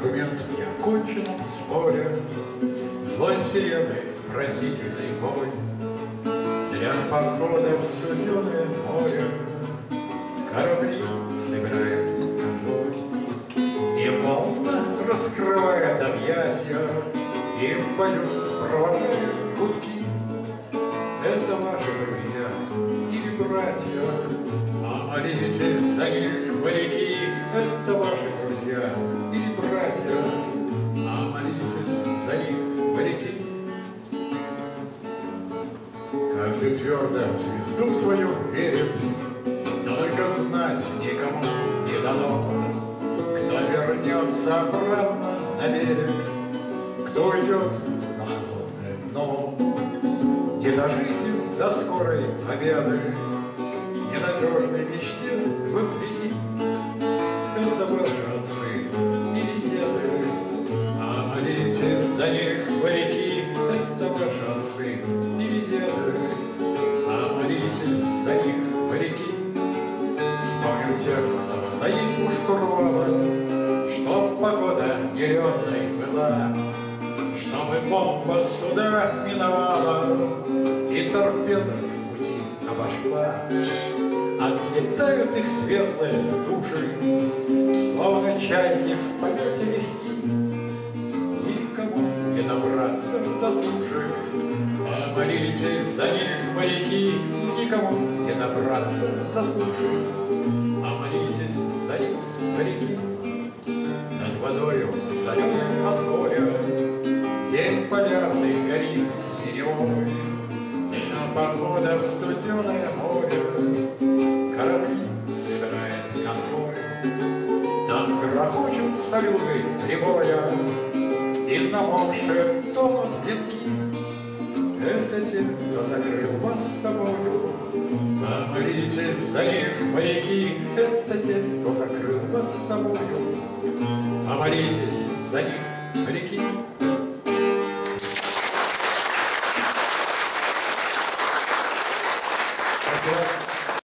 аргумент в неоконченном споре, злой сирены пронзительный бой, для похода в студеное море корабли собирает конвой, и волна раскрывает объятия, и в полет провожает гудки. Это ваши друзья или братья, а молитесь за них моряки. Это ваши друзья или братья, а молитесь за них моряки. Каждый твердо в звезду свою верит, но только знать никому не дано, кто вернется обратно на берег, кто уйдет на холодное дно. Не дожите до скорой победы, ненадежной мечте вопреки. Это ваши отцы или деды, а молитесь за них моряки. Это ваши отцы или деды, а молитесь за них моряки. Вспомню тех, кто стоит у штурвала, чтоб погода нелетной была, чтобы бомба суда миновала и торпеда в пути обошла. Отлетают их светлые души, словно чайки в полете легки. Никому не добраться до суши, а молитесь за них моряки. Никому не добраться до суши, а молитесь за них моряки. Над водою соленой от моря день полярный горит сиреневой, дня погода в студеное море, корабли собирает конвой. Там грохочут салюты прибоя и намокшие тонут венки. Это те, кто закрыл вас собою, а молитесь за них моряки. Это те, кто закрыл вас собою, а молитесь за них моряки.